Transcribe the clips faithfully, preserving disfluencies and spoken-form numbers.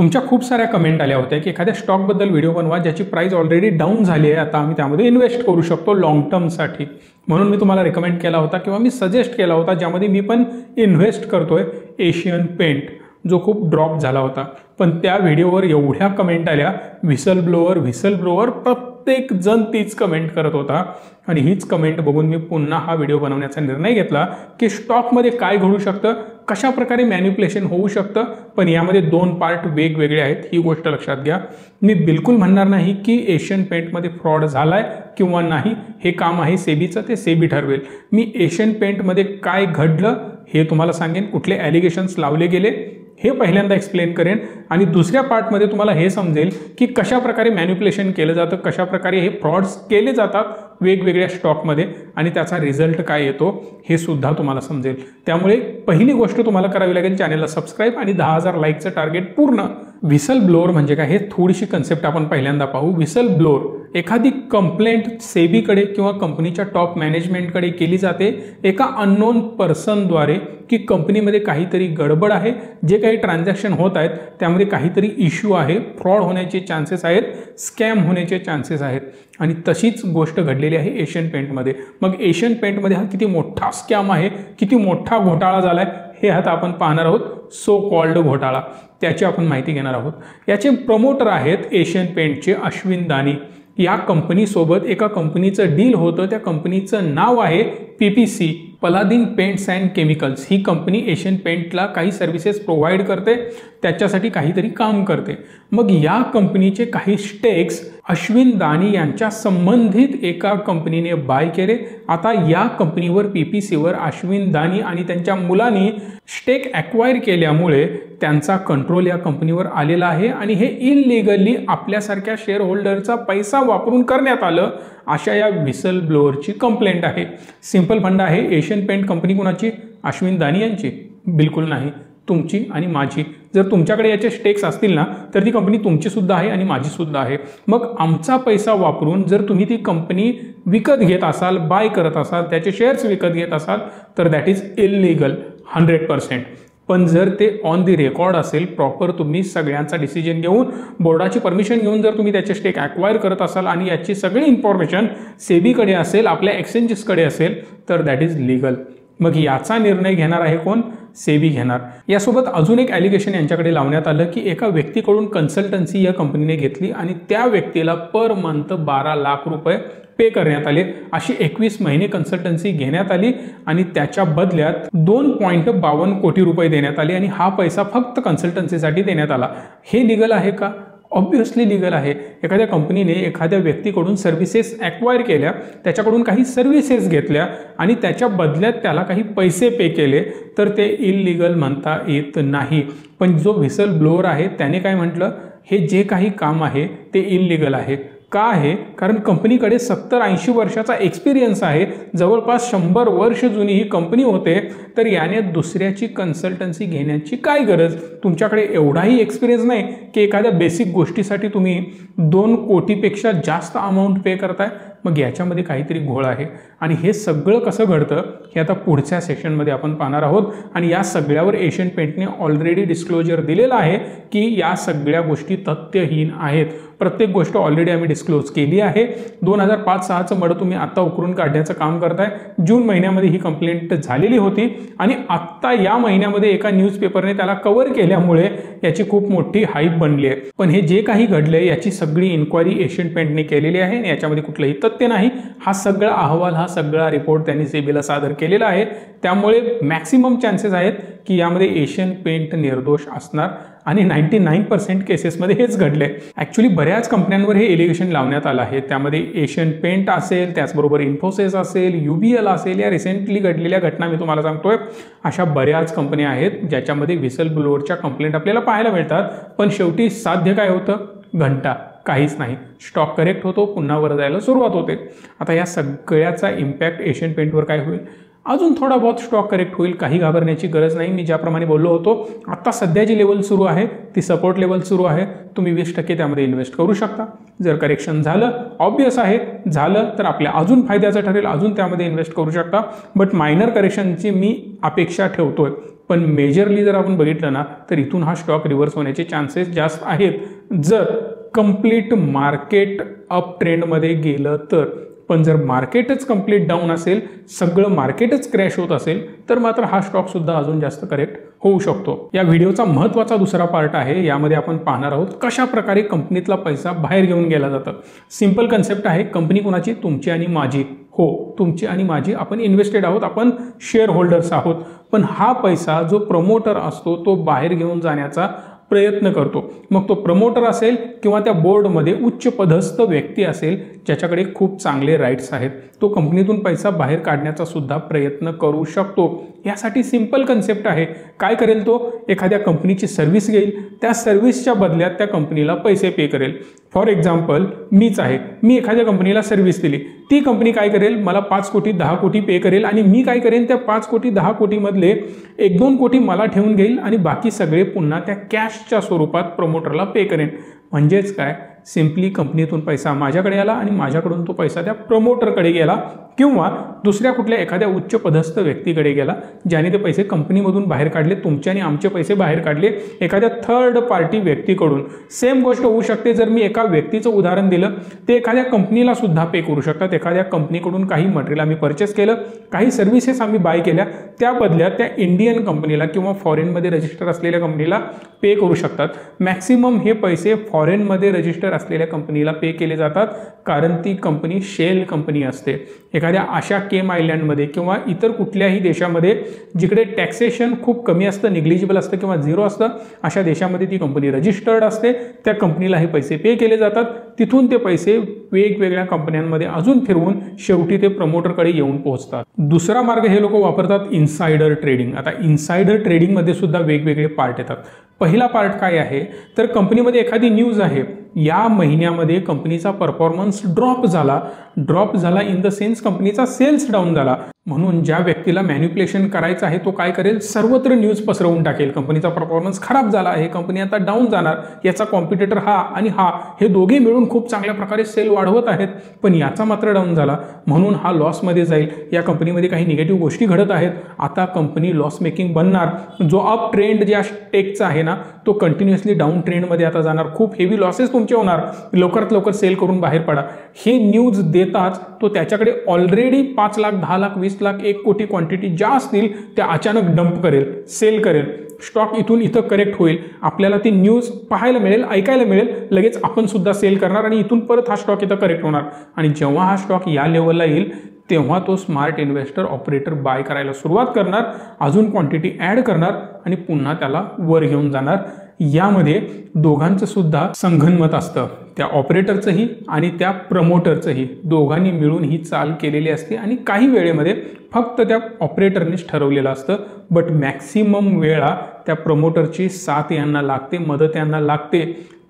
तुमच्या खूप साऱ्या कमेंट आल्या होत्या की एखाद्या स्टॉक बद्दल व्हिडिओ बनवा ज्याची प्राइस ऑलरेडी डाउन झाली आहे, आता आम्ही त्यामध्ये इन्वेस्ट करू शकतो लॉन्ग टर्म साठी, म्हणून मी तुम्हाला रेकमेंड केला होता किंवा मी सजेस्ट केला होता, ज्यामध्ये मी पण इन्वेस्ट करतोय, एशियन पेंट जो खूप ड्रॉप झाला होता। पण त्या व्हिडिओवर एवढ्या कमेंट आल्या, व्हिसल ब्लोअर व्हिसल ब्लोअर प्रत्येक जण तीच कमेंट करत होता आणि हीच कमेंट बघून मी पुन्हा हा व्हिडिओ बनवण्याचा निर्णय घेतला की स्टॉक मध्ये काय घडू शकतं, कशा प्रकारे मॅनिपुलेशन होऊ शकतं। पण यामध्ये दोन पार्ट वेगवेगळे आहेत ही गोष्ट लक्षात घ्या। मी बिल्कुल म्हणणार नाही की एशियन पेंट मध्ये फ्रॉड झालाय किंवा नाही, हे काम आहे सेबीचं, ते सेबी ठरवेल। मी एशियन पेंट मध्ये काय घडलं हे तुम्हाला सांगेन, कुठले ॲलिगेशन्स लावले गेले हे पहिल्यांदा एक्सप्लेन करेन आणि दुसऱ्या पार्ट मध्ये तुम्हाला हे समजेल की कशा प्रकारे मॅनिपुलेशन केलं जातं, कशा प्रकारे हे फ्रॉड्स केले जातात वेगवेगळ्या स्टॉक मध्ये आणि त्याचा रिझल्ट काय येतो हे सुद्धा तुम्हाला समजेल। त्यामुळे पहिली गोष्ट तुम्हाला करावी लागेल चॅनलला सबस्क्राइब आणि दहा हजार लाईकचं टार्गेट पूर्ण। व्हिसल ब्लोअर म्हणजे काय हे थोडीशी कन्सेप्ट आपण पहिल्यांदा पाहू। व्हिसल ब्लोअर एखादी कंप्लेंट सेबीकडे किंवा कंपनीच्या टॉप मॅनेजमेंटकडे केली जाते एका अननोन पर्सन द्वारे की कंपनीमध्ये काहीतरी गडबड आहे, जे काही ट्रान्झॅक्शन होत आहेत त्यामध्ये काहीतरी इश्यू आहे, फ्रॉड होण्याचे चान्सेस आहेत, स्कॅम होण्याचे चान्सेस आहेत। आणि तशीच गोष्ट घडलेली आहे एशियन पेंटमध्ये। मग एशियन पेंटमध्ये हा किती मोठा स्कॅम आहे, किती मोठा घोटाळा झालाय हे आता आपण पाहणार आहोत। सो कॉल्ड घोटाळा त्याची आपण माहिती घेणार आहोत। याचे प्रमोटर आहेत एशियन पेंटचे अश्विन दानी। या कंपनीसोबत एका कंपनीचं डील होतं, त्या कंपनीचं नाव आहे P P C, Paladin paints and chemicals. ही कंपनी एशियन पेंटला काही सर्व्हिसेस प्रोव्हाइड करते, त्याच्यासाठी काहीतरी काम करते। मग या कंपनीचे काही स्टेक्स अश्विन दानी यांच्या संबंधित एका कंपनीने बाय केले। आता या कंपनीवर पी पी सीवर अश्विन दानी आणि त्यांच्या मुलांनी स्टेक ॲक्वायर केल्यामुळे त्यांचा कंट्रोल या कंपनीवर आलेला आहे आणि हे इलिगली आपल्यासारख्या शेअर होल्डरचा पैसा वापरून करण्यात आलं अशा या व्हिसल ब्लोअरची कंप्लेंट आहे। सिंपल फंडा आहे। एशियन पेंट कंपनी कोणाची? अश्विन दानी यांची? बिलकुल नाही, तुमची आणि माझी। जर तुमच्याकडे याचे स्टेक्स असतील ना तर ती कंपनी तुमची सुद्धा आहे आणि माझी सुद्धा आहे। मग आमचा पैसा वापरून जर तुम्ही ती कंपनी विकत घेत असाल, बाय करत असाल, त्याचे शेअर्स विकत घेत असाल तर that is illegal hundred percent. पण जर ते ऑन दी रेकॉर्ड असेल, प्रॉपर तुम्ही सगळ्यांचा डिसिजन घेऊन बोर्डाची परमिशन घेऊन जर तुम्ही त्याचे स्टेक ॲक्वायर करत असाल आणि याची सगळी इन्फॉर्मेशन सेबीकडे असेल, आपल्या एक्सचेंजेसकडे असेल तर दॅट इज लिगल। मग याचा निर्णय घेणार आहे कोण? सेबी घेणार। यासोबत अजून एक ॲलिगेशन यांच्याकडे लावण्यात आलं की एका व्यक्तीकडून कन्सल्टन्सी या कंपनीने घेतली आणि त्या व्यक्तीला पर मंथ बारा लाख रुपये पे करण्यात आले। अशी एकवीस महिने कन्सल्टन्सी घेण्यात आली आणि त्याच्या बदल्यात दोन पॉईंट बावन्न कोटी रुपये देण्यात आले आणि हा पैसा फक्त कन्सल्टन्सीसाठी देण्यात आला। हे लिगल आहे का? ऑब्व्हियसली लिगल आहे। एखाद्या कंपनीने एखाद्या व्यक्तीकडून सर्व्हिसेस ॲक्वायर केल्या, त्याच्याकडून काही सर्व्हिसेस घेतल्या आणि त्याच्या बदल्यात त्याला काही पैसे पे केले तर ते इलिगल म्हणता येत नाही। पण जो व्हिसल ब्लोअर आहे त्याने काय म्हटलं, हे जे काही काम आहे ते इलिगल आहे। का आहे? कारण कंपनीकडे सत्तर ऐंशी वर्षाचा एक्सपिरियन्स आहे, जवळपास शंभर वर्ष जुनी ही कंपनी होते, तर याने दुसऱ्याची कन्सल्टन्सी घेण्याची काय गरज? तुमच्याकडे एवढाही एक्सपिरियन्स नाही की एखाद्या बेसिक गोष्टीसाठी तुम्ही दोन कोटीपेक्षा जास्त अमाऊंट पे करताय। मग याच्यामध्ये काहीतरी घोळ आहे आणि हे सगळं कसं घडतं हे आता पुढच्या सेशनमध्ये आपण पाहणार आहोत। आणि या सगळ्यावर एशियन पेंटने ऑलरेडी डिस्क्लोजर दिलेला आहे की या सगळ्या गोष्टी तथ्यहीन आहेत, प्रत्येक गोष्ट ऑलरेडी आम्ही डिस्क्लोज केली आहे। दोन हजार पाच सहाचं मड तुम्ही आत्ता उकरून काढण्याचं काम करताय। जून महिन्यामध्ये ही कंप्लेंट झालेली होती आणि आत्ता या महिन्यामध्ये एका न्यूजपेपरने त्याला कव्हर केल्यामुळे याची खूप मोठी हाईप बनली आहे। पण हे जे काही घडले याची सगळी इन्क्वायरी एशियन पेंटने केलेली आहे आणि याच्यामध्ये कुठलंही सत्य नाही। हा सगळा अहवाल, हा सगळा रिपोर्ट त्यांनी सेबीला सादर केलेला आहे। त्यामुळे मॅक्सिमम चान्सेस आहेत की यामध्ये एशियन पेंट निर्दोष असणार आणि नाईंटी नाईन पर्सेंट केसेसमध्ये हेच घडले। ॲक्च्युली बऱ्याच कंपन्यांवर हे एलिगेशन लावण्यात आलं आहे, त्यामध्ये एशियन पेंट असेल, त्याचबरोबर इन्फोसिस असेल, यू बी एल असेल। या रिसेंटली घडलेल्या घटना मी तुम्हाला सांगतोय। अशा बऱ्याच कंपन्या आहेत ज्याच्यामध्ये व्हिसल ब्लोअरच्या कंप्लेंट आपल्याला पाहायला मिळतात, पण शेवटी साध्य काय होतं? घंटा, काहीच नाही। स्टॉक करेक्ट होतो, पुन्हा वर जायला सुरुवात होते। आता या सगळ्याचा इम्पॅक्ट एशियन पेंटवर काय होईल? अजून थोडा बहुत स्टॉक करेक्ट होईल, काही घाबरण्याची गरज नाही। मी ज्याप्रमाणे बोललो होतो, आत्ता सध्या जी लेवल सुरू आहे ती सपोर्ट लेवल सुरू आहे, तुम्ही वीस टक्के त्यामध्ये इन्व्हेस्ट करू शकता। जर करेक्शन झालं, ऑब्वियस आहे, झालं तर आपल्या अजून फायद्याचं ठरेल, अजून त्यामध्ये इन्व्हेस्ट करू शकता। बट मायनर करेक्शनची मी अपेक्षा ठेवतोय, पण मेजरली जर आपण बघितलं ना तर इथून हा स्टॉक रिवर्स होण्याचे चांसेस जास्त आहेत जर कंप्लीट मार्केट अप ट्रेंड मध्ये गेलं तर। पण जर मार्केटच कंप्लीट डाउन असेल, सगळं मार्केटच क्रॅश होत असेल तर मात्र हा स्टॉक सुद्धा अजून जास्त करेक्ट होऊ शकतो। या व्हिडिओचा महत्त्वाचा दुसरा पार्ट आहे, यामध्ये आपण पाहणार आहोत कशा प्रकारे कंपनीतला पैसा बाहेर घेऊन गेला जातो। सिंपल कॉन्सेप्ट आहे, कंपनी कोणाची? तुमची आणि माझी। हो, तुमची आणि माझी। आपण इन्वेस्टेड आहोत, आपण शेअर होल्डर्स आहोत, पण हा पैसा जो प्रमोटर असतो तो बाहेर घेऊन जाण्याचा प्रयत्न करतो। मग तो प्रमोटर असेल किंवा त्या बोर्ड मध्ये उच्च पदस्थ व्यक्ती असेल ज्याच्याकडे खूप चांगले राइट्स आहेत, तो कंपनीतून पैसा बाहेर काढण्याचा सुद्धा प्रयत्न करू शकतो। यासाठी सिंपल कॉन्सेप्ट आहे, काय करेल तो एखाद्या कंपनीची सर्व्हिस घेईल, त्या सर्व्हिसच्या बदल्यात त्या कंपनीला पैसे पे करेल। फॉर एग्जांपल मीच आहे, मी एखाद्या कंपनीला सर्व्हिस दिली, ती कंपनी काय करेल मला पाच कोटी दहा कोटी पे करेल आणि मी काय करेन त्या पाच कोटी दहा कोटी मधले एक दोन कोटी मला ठेवून घेईल आणि बाकी सगळे पुन्हा त्या कॅशच्या स्वरूपात प्रमोटरला पे करेन। म्हणजेच काय, सिंपली कंपनीतून पैसा माझ्याकडे आला आणि माझ्याकडून तो पैसा त्या प्रमोटरकडे गेला किंवा दुसऱ्या कुठल्या एखाद्या उच्च पदस्थ व्यक्तीकडे गेला ज्याने ते पैसे कंपनीमधून बाहेर काढले, तुमचे आणि आमचे पैसे बाहेर काढले एखाद्या थर्ड पार्टी व्यक्तीकडून। सेम गोष्ट होऊ शकते, जर मी एका व्यक्तीचं उदाहरण दिलं ते एखाद्या कंपनीला सुद्धा पे करू शकतात। एखाद्या कंपनीकडून काही मटेरियल आम्ही परचेस केलं, काही सर्व्हिसेस आम्ही बाय केल्या, त्या बदल्यात त्या इंडियन कंपनीला किंवा फॉरेनमध्ये रजिस्टर असलेल्या कंपनीला पे करू शकतात। मॅक्सिमम हे पैसे फॉरेनमध्ये रजिस्टर असलेल्या कंपनीला पे केले जातात कारण ती कंपनी शेल कंपनी असते। एखाद्या अशा केम आयलँडमध्ये किंवा इतर कुठल्याही देशामध्ये जिकडे टॅक्सेशन खूप कमी असतं, निग्लिजिबल असतं किंवा झिरो असतं, अशा देशामध्ये ती कंपनी रजिस्टर्ड असते, त्या कंपनीला हे पैसे पे केले जातात। तिथून ते पैसे वेगवेगळ्या कंपन्यांमध्ये अजून फिरवून शेवटी ते प्रमोटरकडे येऊन पोहोचतात। दुसरा मार्ग हे लोक वापरतात इन्साइडर ट्रेडिंग। आता इन्साइडर ट्रेडिंगमध्ये सुद्धा वेगवेगळे पार्ट येतात। पहिला पार्ट काय आहे तर कंपनीमध्ये एखादी न्यूज आहे, या महिन्यामध्ये कंपनीचा परफॉर्मन्स ड्रॉप झाला, ड्रॉप झाला इन द सेन्स कंपनीचा सेल्स डाऊन झाला, म्हणून ज्या व्यक्तीला मॅनिप्युलेशन करायचं आहे तो काय करेल सर्वत्र न्यूज पसरवून टाकेल, कंपनीचा परफॉर्मन्स खराब झाला आहे, कंपनी आता डाऊन जाणार, याचा कॉम्पिटिटर हा आणि हा हे दोघे मिळून खूप चांगल्या प्रकारे सेल वाढवत आहेत पण याचा मात्र डाऊन झाला म्हणून हा लॉसमध्ये जाईल, या कंपनीमध्ये काही निगेटिव्ह गोष्टी घडत आहेत, आता कंपनी लॉस मेकिंग बनणार। जो अप ट्रेंड ज्या टेकचा आहे ना तो कंटिन्युअसली डाऊन ट्रेंडमध्ये आता जाणार, खूप हेवी लॉसेस तुमचे होणार, लवकरात लवकर सेल करून बाहेर पडा। हे न्यूज देताच तो त्याच्याकडे ऑलरेडी पाच लाख दहा लाख वीस लाख एक कोटी क्वांटिटी ज्या असतील त्या अचानक डंप करेल, सेल करेल, स्टॉक इथून इथं करेक्ट होईल, आपल्याला ती न्यूज पाहायला मिळेल, ऐकायला मिळेल, लगेच आपण सुद्धा सेल करणार आणि इथून परत हा स्टॉक इथं करेक्ट होणार आणि जेव्हा हा स्टॉक या लेवलला येईल तेव्हा तो स्मार्ट इन्व्हेस्टर ऑपरेटर बाय करायला सुरुवात करणार, अजून क्वांटिटी ॲड करणार आणि पुन्हा त्याला वर घेऊन जाणार। यामध्ये दोघांचं सुद्धा संगनमत असतं, त्या ऑपरेटरचंही आणि त्या प्रमोटरचंही, दोघांनी मिळून ही चाल केलेली असते आणि काही वेळेमध्ये फक्त त्या ऑपरेटरनेच ठरवलेलं असतं बट मॅक्सिमम वेळा त्या प्रमोटरची साथ यांना लागते, मदत यांना लागते,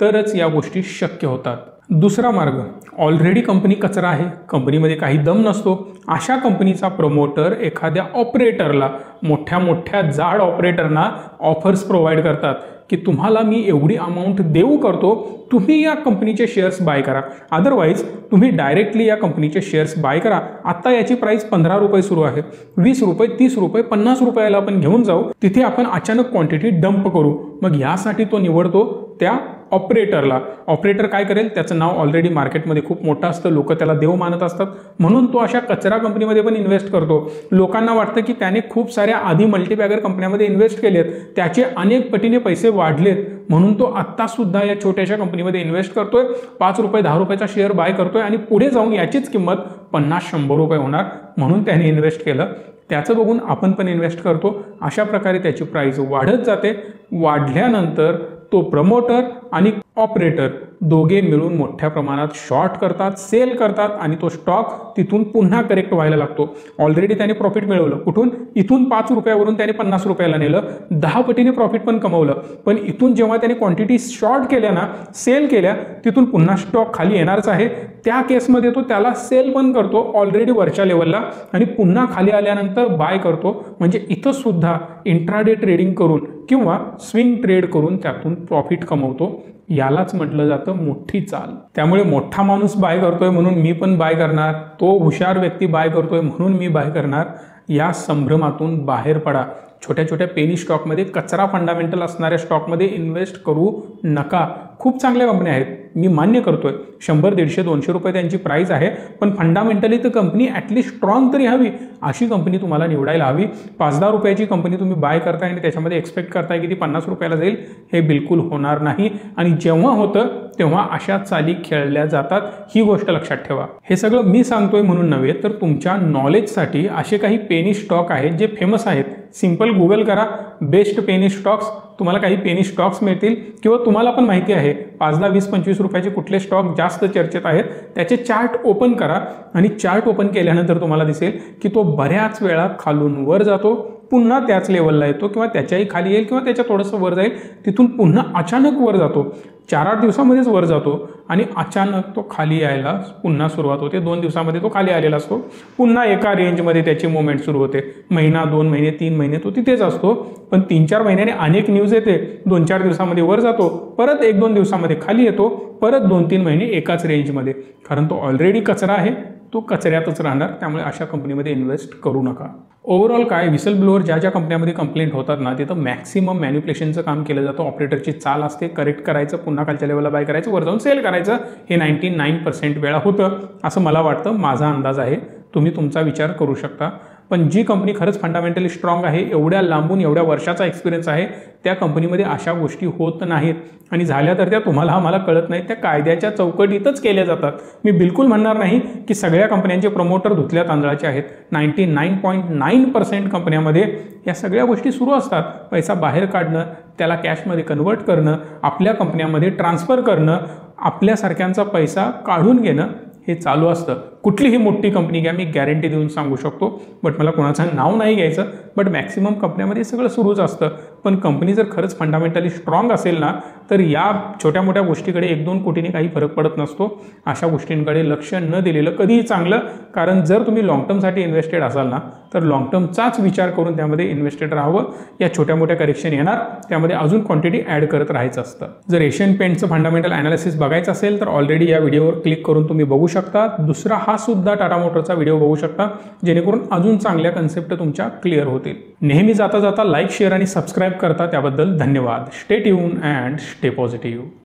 तरच या गोष्टी शक्य होतात। दुसरा मार्ग, ऑलरेडी कंपनी कचरा आहे, कंपनीमध्ये काही दम नसतो, अशा कंपनीचा प्रमोटर एखाद्या ऑपरेटरला, मोठ्या मोठ्या जाड ऑपरेटरना ऑफर्स प्रोव्हाइड करतात की तुम्हाला मी एवढी अमाऊंट देऊ करतो, तुम्ही या कंपनीचे शेअर्स बाय करा, अदरवाईज तुम्ही डायरेक्टली या कंपनीचे शेअर्स बाय करा। आत्ता याची प्राइस पंधरा रुपये सुरू आहे, वीस रुपये तीस रुपये पन्नास रुपयाला आपण घेऊन जाऊ, तिथे आपण अचानक क्वांटिटी डंप करू। मग यासाठी तो निवडतो त्या ऑपरेटरला। ऑपरेटर काय करेल, त्याचं नाव ऑलरेडी मार्केटमध्ये खूप मोठं असतं, लोक त्याला देव मानत असतात म्हणून तो अशा कचरा कंपनीमध्ये पण इन्व्हेस्ट करतो। लोकांना वाटतं की त्याने खूप साऱ्या आधी मल्टीबॅगर कंपन्यांमध्ये इन्व्हेस्ट केलेत, त्याचे अनेक पटीने पैसे वाढलेत म्हणून तो आत्तासुद्धा या छोट्याशा कंपनीमध्ये इन्व्हेस्ट करतोय, पाच रुपये दहा रुपयाचा शेअर बाय करतोय आणि पुढे जाऊन याचीच किंमत पन्नास शंभर रुपये होणार म्हणून त्याने इन्व्हेस्ट केलं, त्याचं बघून आपण पण इन्व्हेस्ट करतो, अशा प्रकारे त्याची प्राइस वाढत जाते। वाढल्यानंतर तो प्रमोटर आणि ऑपरेटर दोघे मिळून मोठ्या प्रमाणात शॉर्ट करतात, सेल करतात आणि तो स्टॉक तिथून पुन्हा करेक्ट व्हायला लागतो। ऑलरेडी त्याने प्रॉफिट मिळवलं, कुठून? इथून पाच रुपयावरून त्याने पन्नास रुपयाला नेलं, दहा पटीने प्रॉफिट पण कमवलं, पण इथून जेव्हा त्याने क्वांटिटी शॉर्ट केल्या ना, सेल केल्या, तिथून पुन्हा स्टॉक खाली येणारच आहे, त्या केसमध्ये तो त्याला सेल पण करतो ऑलरेडी वरच्या लेवलला आणि पुन्हा खाली आल्यानंतर बाय करतो। म्हणजे इथं सुद्धा इंट्राडे ट्रेडिंग करून किंवा स्विंग ट्रेड करून त्यातून प्रॉफिट कमवतो, यालाच म्हटलं जातं मोठी चाल। त्यामुळे मोठा माणूस बाय करतोय म्हणून मी पण बाय करणार, तो हुशार व्यक्ती बाय करतोय म्हणून मी बाय करणार, या संभ्रमातून बाहेर पडा। छोट्या छोट्या पेनी स्टॉकमध्ये, कचरा फंडामेंटल असणाऱ्या स्टॉकमध्ये इन्व्हेस्ट करू नका। खूप चांगल्या कंपन्या आहेत, मी मान्य करतोय, शंभर दीडशे दोनशे रुपये त्यांची प्राइस आहे, पण फंडामेंटली तर कंपनी ॲटलीस्ट स्ट्रॉंग तरी हवी, अशी कंपनी तुम्हाला निवडायला हवी। पाच दहा रुपयाची कंपनी तुम्ही बाय करताय आणि त्याच्यामध्ये एक्सपेक्ट करताय की ती पन्नास रुपयाला जाईल, हे बिलकुल होणार नाही। आणि जेव्हा होतं तेव्हा अशा चाली खेळल्या जातात, ही गोष्ट लक्षात ठेवा। हे सगळं मी सांगतोय म्हणून नव्हे, तर तुमच्या नॉलेजसाठी असे काही पेनी स्टॉक आहेत जे फेमस आहेत। सिंपल गुगल करा बेस्ट पेनी स्टॉक्स, तुम्हाला काही पेनी स्टॉक्स मिळतील। किंवा तुम्हाला पण माहिती आहे पाच दहा वीस पंचवीस रुपयाचे कुठले स्टॉक जास्त चर्चेत आहेत, त्याचे चार्ट ओपन करा आणि चार्ट ओपन केल्यानंतर तुम्हाला दिसेल की तो बऱ्याच वेळा खालून वर जातो, पुन्हा त्याच लेवलला येतो किंवा त्याच्याही खाली येईल किंवा त्याच्या थोडंसं वर जाईल, तिथून पुन्हा अचानक वर जातो, चार आठ दिवसामध्येच वर जातो आणि अचानक तो खाली यायला पुन्हा सुरुवात होते। दोन दिवसामध्ये तो खाली आलेला असतो, पुन्हा एका रेंजमध्ये त्याची मुवमेंट सुरू होते, महिना दोन महिने तीन महिने तो तिथेच असतो, पण तीन चार महिन्याने अनेक न्यूज येते, दोन चार दिवसामध्ये वर जातो, परत एक दोन दिवसामध्ये खाली येतो, परत दोन तीन महिने एकाच रेंजमध्ये, कारण तो ऑलरेडी कचरा आहे, तो कचऱ्यातच राहणार। त्यामुळे अशा कंपनीमध्ये इन्व्हेस्ट करू नका। ओव्हरऑल काय, व्हिसल ब्लोअर ज्या ज्या कंपन्यांमध्ये कंप्लेंट होतात ना, तिथं मॅक्सिमम मॅन्युप्युलेशनचं काम केलं जातं। ऑपरेटरची चाल असते, करेक्ट करायचं, पुन्हा कालच्या लेवलला बाय करायचं, वर जाऊन सेल करायचं, हे नाईंटी नाईन पर्सेंट वेळा होतं असं मला वाटतं, माझा अंदाज आहे, तुम्ही तुमचा विचार करू शकता। पण जी कंपनी खरंच फंडामेंटली स्ट्रॉंग आहे, एवढ्या लांबून एवढ्या वर्षाचा एक्सपिरियन्स आहे, त्या कंपनीमध्ये अशा गोष्टी होत नाहीत, आणि झाल्या तर त्या तुम्हाला आम्हाला कळत नाहीत, त्या कायद्याच्या चौकटीतच केल्या जातात। मी बिलकुल म्हणणार नाही की सगळ्या कंपन्यांचे प्रमोटर धुतल्या तांदळाचे आहेत, ninety nine point nine percent कंपन्यांमध्ये या सगळ्या गोष्टी सुरू असतात। पैसा बाहेर काढणं, त्याला कॅशमध्ये कन्वर्ट करणं, आपल्या कंपन्यांमध्ये ट्रान्सफर करणं, आपल्यासारख्यांचा पैसा काढून घेणं, हे चालू असतं। कुठलीही मोठी कंपनी घ्या, मी गॅरंटी देऊन सांगू शकतो, बट मला कोणाचं नाव नाही घ्यायचं, बट मॅक्सिमम कंपन्यांमध्ये सगळं सुरूच असतं। पण कंपनी जर खरंच फंडामेंटली स्ट्रॉंग असेल ना, तर या छोट्या मोठ्या गोष्टीकडे एक दोन कोटीने काही फरक पडत नसतो। अशा गोष्टींकडे लक्ष न दिलेलं कधीही चांगलं, कारण जर तुम्ही लाँग टर्मसाठी इन्व्हेस्टेड असाल ना, तर लाँग टर्मचाच विचार करून त्यामध्ये इन्व्हेस्टेड राहावं। या छोट्या मोठ्या करेक्शन येणार, त्यामध्ये अजून क्वांटिटी ॲड करत राहायचं असतं। जर एशियन पेंटचं फंडामेंटल ॲनालिसिस बघायचं असेल तर ऑलरेडी या व्हिडिओवर क्लिक करून तुम्ही बघू शकता। दुसरा हा सुद्धा टाटा मोटरचा व्हिडिओ बघू शकता, जेणेकरून अजून चांगल्या कन्सेप्ट तुमच्या क्लिअर होतील। नेहमी जाता जाता लाईक शेअर आणि सबस्क्राईब करता, त्याबद्दल धन्यवाद। Stay tune and stay positive.